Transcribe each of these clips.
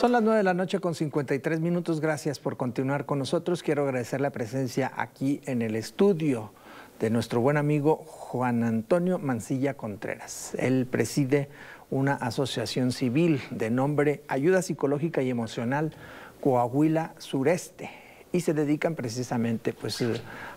Son las 9:53 de la noche. Gracias por continuar con nosotros. Quiero agradecer la presencia aquí en el estudio de nuestro buen amigo Juan Antonio Mancilla Contreras. Él preside una asociación civil de nombre Ayuda Psicológica y Emocional Coahuila Sureste, y se dedican precisamente pues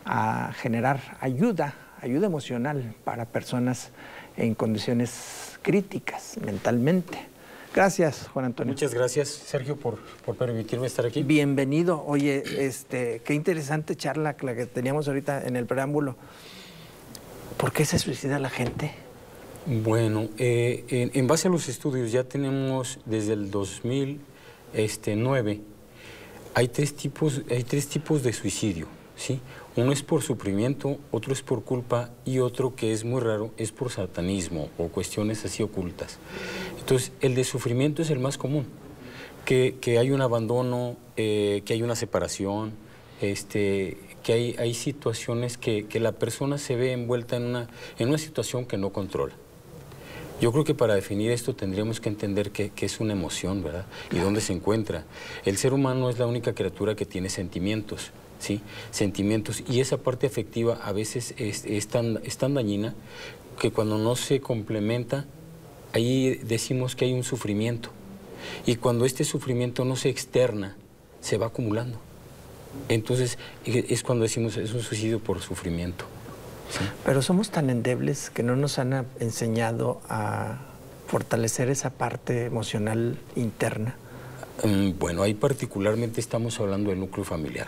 a generar ayuda emocional para personas en condiciones críticas mentalmente. Gracias, Juan Antonio. Muchas gracias, Sergio, por permitirme estar aquí. Bienvenido. Oye, qué interesante charla la que teníamos ahorita en el preámbulo. ¿Por qué se suicida la gente? Bueno, en base a los estudios ya tenemos desde el 2009, hay tres tipos de suicidio, ¿sí? Uno es por sufrimiento, otro es por culpa y otro, que es muy raro, es por satanismo o cuestiones así ocultas. Entonces, el de sufrimiento es el más común, que hay un abandono, que hay una separación, que hay situaciones que la persona se ve envuelta en una situación que no controla. Yo creo que para definir esto tendríamos que entender que es una emoción, ¿verdad? Y dónde se encuentra. El ser humano es la única criatura que tiene sentimientos, ¿sí? Sentimientos, y esa parte afectiva a veces es tan dañina que cuando no se complementa, ahí decimos que hay un sufrimiento. Y cuando este sufrimiento no se externa, se va acumulando. Entonces es cuando decimos es un suicidio por sufrimiento. Sí. Pero somos tan endebles que no nos han enseñado a fortalecer esa parte emocional interna. Bueno, ahí particularmente estamos hablando del núcleo familiar.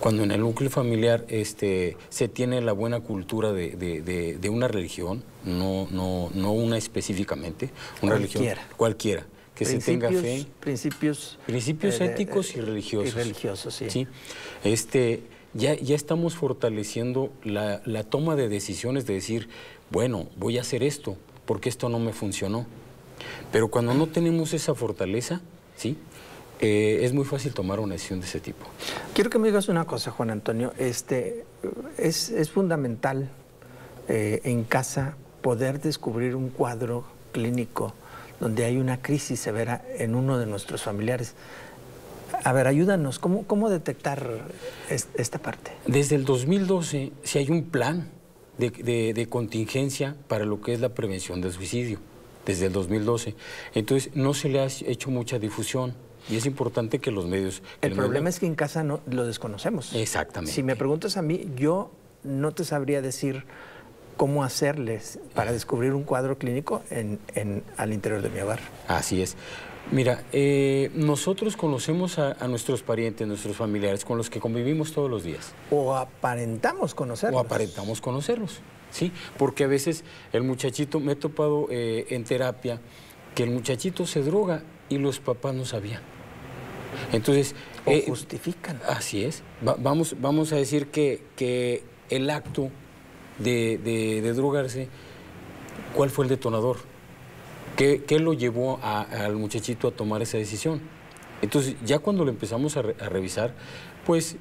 Cuando en el núcleo familiar se tiene la buena cultura de una religión, no una específicamente, una cualquiera. Religión cualquiera, que se tenga fe. Principios éticos y religiosos. Y religiosos, sí. ¿Sí? Ya estamos fortaleciendo la toma de decisiones de decir, bueno, voy a hacer esto porque esto no me funcionó. Pero cuando no tenemos esa fortaleza, ¿sí? Es muy fácil tomar una decisión de ese tipo. Quiero que me digas una cosa, Juan Antonio. Es fundamental en casa poder descubrir un cuadro clínico donde hay una crisis severa en uno de nuestros familiares. A ver, ayúdanos, ¿cómo detectar esta parte? Desde el 2012, sí hay un plan de contingencia para lo que es la prevención del suicidio, desde el 2012. Entonces, no se le ha hecho mucha difusión y es importante que los medios... El problema es que en casa no lo desconocemos. Exactamente. Si me preguntas a mí, yo no te sabría decir cómo hacerles para descubrir un cuadro clínico al interior de mi hogar. Así es. Mira, nosotros conocemos a nuestros parientes, nuestros familiares, con los que convivimos todos los días. O aparentamos conocerlos. ¿Sí? Porque a veces el muchachito, me he topado en terapia, que el muchachito se droga y los papás no sabían. Entonces... o justifican. Así es. Vamos a decir que el acto de drogarse, ¿cuál fue el detonador? ¿Qué lo llevó al muchachito a tomar esa decisión? Entonces, ya cuando lo empezamos a revisar, pues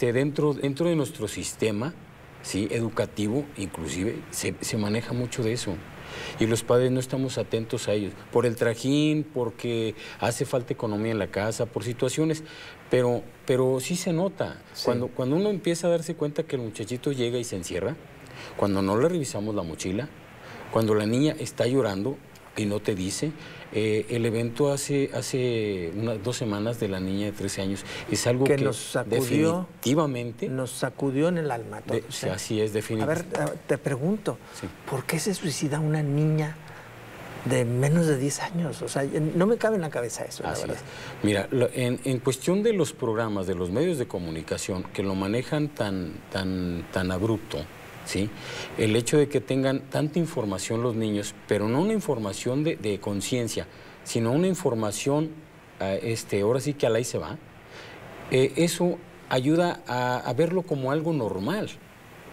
dentro de nuestro sistema, ¿sí? educativo, inclusive, se maneja mucho de eso. Y los padres no estamos atentos a ellos, por el trajín, porque hace falta economía en la casa, por situaciones, pero sí se nota. Sí. Cuando uno empieza a darse cuenta que el muchachito llega y se encierra, cuando no le revisamos la mochila, cuando la niña está llorando y no te dice. El evento hace unas 2 semanas de la niña de 13 años es algo que nos sacudió, definitivamente... Nos sacudió en el alma. Así es, definitivamente. A ver, te pregunto, sí. ¿Por qué se suicida una niña de menos de 10 años? O sea, no me cabe en la cabeza eso, la verdad. Es. Mira, en cuestión de los programas, de los medios de comunicación, que lo manejan tan abrupto, ¿sí? El hecho de que tengan tanta información los niños, pero no una información de conciencia, sino una información, ahora sí que al ahí se va, eso ayuda a verlo como algo normal.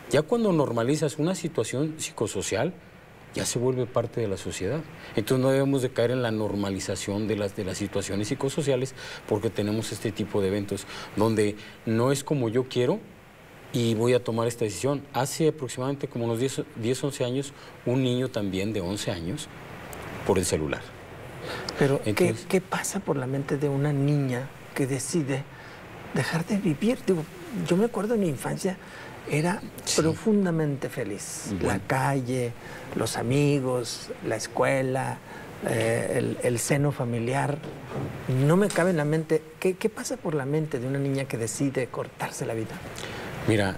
Ya cuando normalizas una situación psicosocial, ya se vuelve parte de la sociedad. Entonces no debemos de caer en la normalización de las situaciones psicosociales, porque tenemos este tipo de eventos donde no es como yo quiero y voy a tomar esta decisión. Hace aproximadamente como unos 10, 11 años, un niño también de 11 años, por el celular. Pero entonces, ¿qué pasa por la mente de una niña que decide dejar de vivir? Digo, yo me acuerdo en mi infancia, era profundamente feliz. Bueno. La calle, los amigos, la escuela, el seno familiar. No me cabe en la mente. ¿Qué pasa por la mente de una niña que decide cortarse la vida? Mira,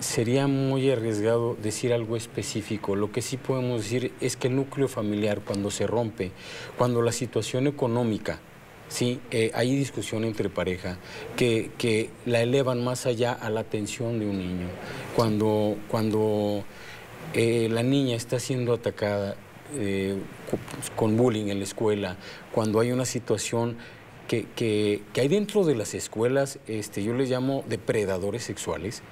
sería muy arriesgado decir algo específico. Lo que sí podemos decir es que el núcleo familiar, cuando se rompe, cuando la situación económica, hay discusión entre pareja que la elevan más allá a la atención de un niño. Cuando la niña está siendo atacada con bullying en la escuela, cuando hay una situación que hay dentro de las escuelas, yo les llamo depredadores sexuales,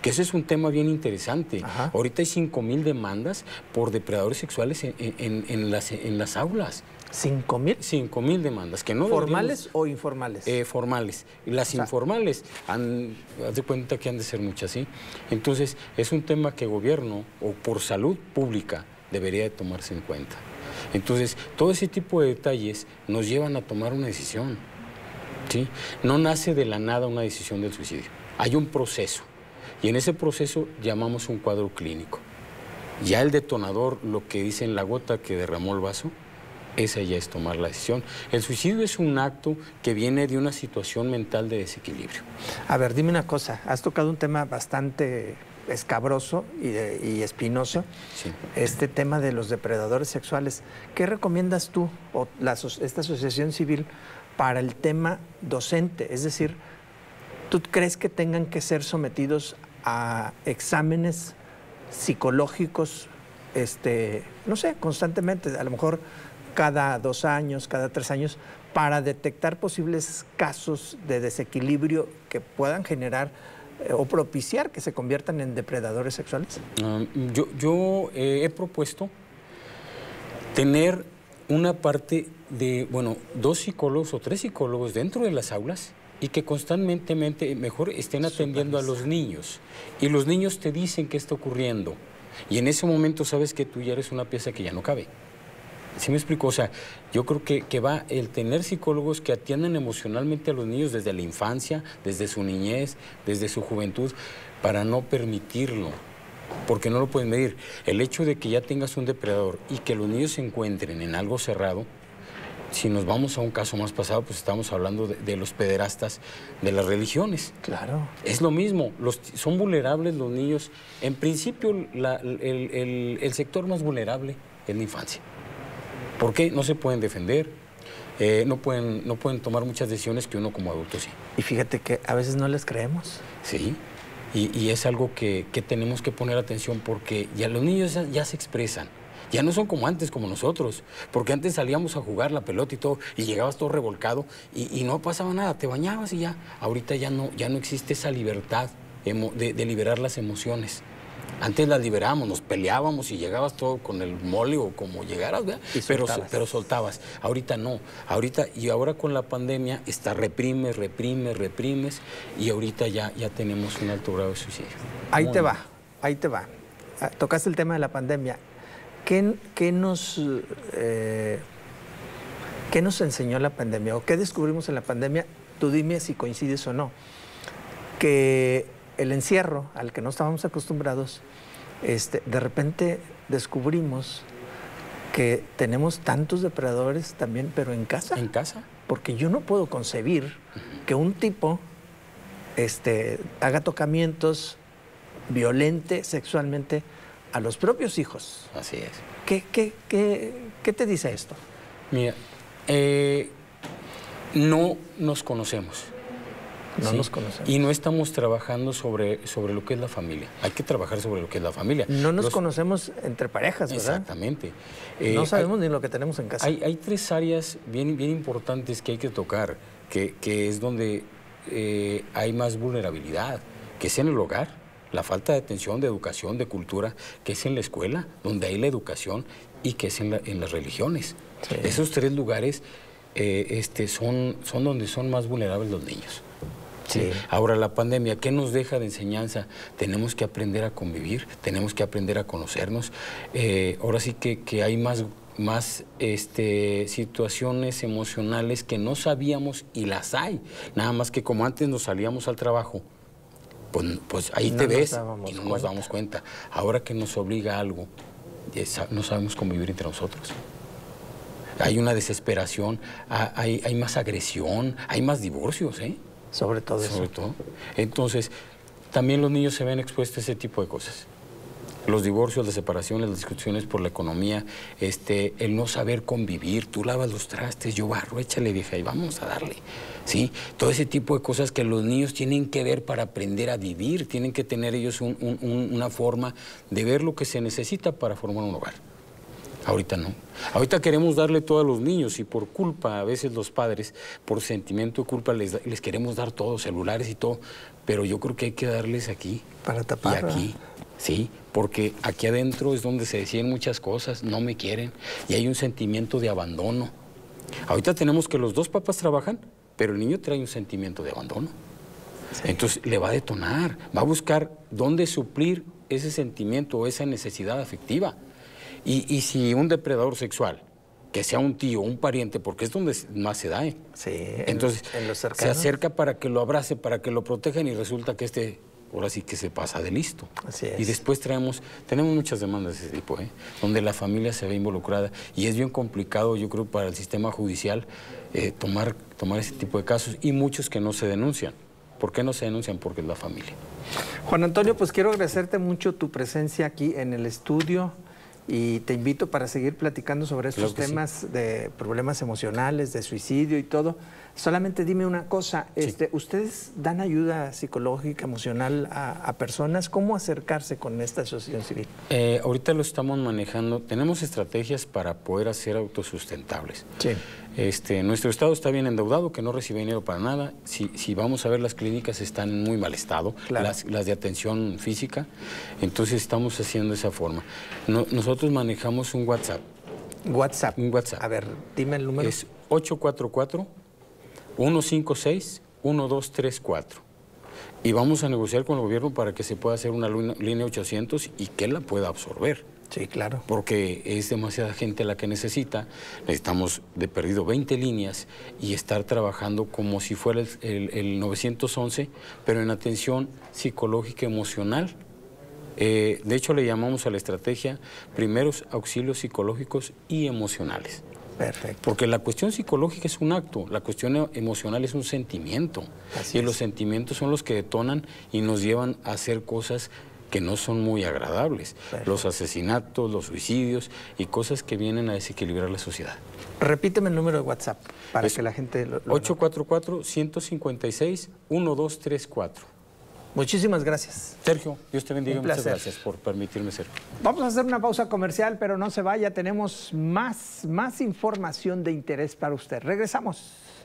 que eso es un tema bien interesante. Ajá. Ahorita hay 5,000 demandas por depredadores sexuales en las aulas. 5,000. 5,000 demandas. Que no ¿formales o informales? Formales. Las informales, haz de cuenta que han de ser muchas, ¿sí? Entonces, es un tema que gobierno o por salud pública debería de tomarse en cuenta. Entonces, todo ese tipo de detalles nos llevan a tomar una decisión, ¿sí? No nace de la nada una decisión del suicidio. Hay un proceso, y en ese proceso llamamos un cuadro clínico. Ya el detonador, lo que dicen la gota que derramó el vaso, esa ya es tomar la decisión. El suicidio es un acto que viene de una situación mental de desequilibrio. A ver, dime una cosa. Has tocado un tema bastante escabroso y espinoso. Sí. Este tema de los depredadores sexuales. ¿Qué recomiendas tú o esta asociación civil para el tema docente? Es decir, ¿tú crees que tengan que ser sometidos a exámenes psicológicos, no sé, constantemente? A lo mejor cada 2 años, cada 3 años, para detectar posibles casos de desequilibrio que puedan generar o propiciar que se conviertan en depredadores sexuales? Yo he propuesto tener una parte de, bueno, 2 psicólogos o 3 psicólogos dentro de las aulas y que constantemente mejor estén atendiendo a los niños. Y los niños te dicen qué está ocurriendo. Y en ese momento sabes que tú ya eres una pieza que ya no cabe. ¿Sí me explico? O sea, yo creo que va el tener psicólogos que atiendan emocionalmente a los niños desde la infancia, desde su niñez, desde su juventud, para no permitirlo, porque no lo pueden medir. El hecho de que ya tengas un depredador y que los niños se encuentren en algo cerrado, si nos vamos a un caso más pasado, pues estamos hablando de los pederastas de las religiones. Claro. Es lo mismo, son vulnerables los niños. En principio, el sector más vulnerable es la infancia. ¿Por qué? No se pueden defender, no pueden tomar muchas decisiones que uno como adulto sí. Y fíjate que a veces no les creemos. Sí, y es algo que tenemos que poner atención, porque ya los niños ya se expresan. Ya no son como antes, como nosotros, porque antes salíamos a jugar la pelota y todo, y llegabas todo revolcado y no pasaba nada, te bañabas y ya. Ahorita ya no existe esa libertad de liberar las emociones. Antes las liberábamos, nos peleábamos y llegabas todo con el mole o como llegaras, ¿verdad? Pero soltabas. Ahorita no. Ahora con la pandemia reprimes y ahorita ya tenemos un alto grado de suicidio. Ahí te va. Tocaste el tema de la pandemia. ¿Qué nos enseñó la pandemia o qué descubrimos en la pandemia? Tú dime si coincides o no. Que el encierro al que no estábamos acostumbrados, de repente descubrimos que tenemos tantos depredadores también, pero en casa. En casa. Porque yo no puedo concebir que un tipo haga tocamientos violente sexualmente a los propios hijos. Así es. ¿Qué te dice esto? Mira, no nos conocemos. No nos conocemos. Y no estamos trabajando sobre lo que es la familia. Hay que trabajar sobre lo que es la familia. No nos conocemos entre parejas, ¿verdad? Exactamente. No sabemos ni lo que tenemos en casa. Hay 3 áreas bien importantes que hay que tocar, que es donde hay más vulnerabilidad, que es en el hogar, la falta de atención, de educación, de cultura, que es en la escuela, donde hay la educación, y que es en las religiones. Sí. Esos 3 lugares son donde son más vulnerables los niños. Sí. Ahora, la pandemia, ¿qué nos deja de enseñanza? Tenemos que aprender a convivir, tenemos que aprender a conocernos. Ahora sí que hay más más situaciones emocionales que no sabíamos y las hay. Nada más que como antes nos salíamos al trabajo, pues ahí te ves y no nos damos cuenta. Ahora que nos obliga a algo, no sabemos convivir entre nosotros. Hay una desesperación, hay más agresión, hay más divorcios, ¿eh? Sobre todo eso. Sobre todo. Entonces, también los niños se ven expuestos a ese tipo de cosas. Los divorcios, las separaciones, las discusiones por la economía, el no saber convivir, tú lavas los trastes, yo barro, échale vieja y vamos a darle, ¿sí? Todo ese tipo de cosas que los niños tienen que ver para aprender a vivir, tienen que tener ellos una forma de ver lo que se necesita para formar un hogar. Ahorita no. Ahorita queremos darle todo a los niños y por culpa, a veces los padres, por sentimiento de culpa, les queremos dar todo, celulares y todo, pero yo creo que hay que darles aquí. Para tapar. Y aquí, sí, porque aquí adentro es donde se deciden muchas cosas, no me quieren, y hay un sentimiento de abandono. Ahorita tenemos que los dos papás trabajan, pero el niño trae un sentimiento de abandono. Sí. Entonces le va a detonar, va a buscar dónde suplir ese sentimiento o esa necesidad afectiva. Y si un depredador sexual, que sea un tío, un pariente, porque es donde más se da, ¿eh? Sí, entonces en se acerca para que lo abrace, para que lo protejan y resulta que ahora sí que se pasa de listo. Así es. Y después tenemos muchas demandas de ese tipo, ¿eh? Donde la familia se ve involucrada y es bien complicado, yo creo, para el sistema judicial tomar ese tipo de casos y muchos que no se denuncian. ¿Por qué no se denuncian? Porque es la familia. Juan Antonio, pues quiero agradecerte mucho tu presencia aquí en el estudio. Y te invito para seguir platicando sobre estos temas de problemas emocionales, de suicidio y todo. Solamente dime una cosa, ¿ustedes dan ayuda psicológica, emocional a personas? ¿Cómo acercarse con esta asociación civil? Ahorita lo estamos manejando. Tenemos estrategias para poder hacer autosustentables. Sí. Nuestro estado está bien endeudado, que no recibe dinero para nada. Si vamos a ver, las clínicas están en muy mal estado, claro. las de atención física. Entonces estamos haciendo esa forma. Nosotros manejamos un WhatsApp. ¿WhatsApp? Un WhatsApp. A ver, dime el número. Es 844-156-1234. Y vamos a negociar con el gobierno para que se pueda hacer una línea 800 y que la pueda absorber. Sí, claro. Porque es demasiada gente la que necesita. Necesitamos de perdido 20 líneas y estar trabajando como si fuera el 911, pero en atención psicológica emocional. De hecho, le llamamos a la estrategia primeros auxilios psicológicos y emocionales. Perfecto. Porque la cuestión psicológica es un acto, la cuestión emocional es un sentimiento. Así es. Los sentimientos son los que detonan y nos llevan a hacer cosas que no son muy agradables. Perfecto. Los asesinatos, los suicidios y cosas que vienen a desequilibrar la sociedad. Repíteme el número de WhatsApp para que la gente lo 844-156-1234. Muchísimas gracias. Sergio, Dios te bendiga. Muchas gracias por permitirme ser. Vamos a hacer una pausa comercial, pero no se vaya. Tenemos más información de interés para usted. Regresamos.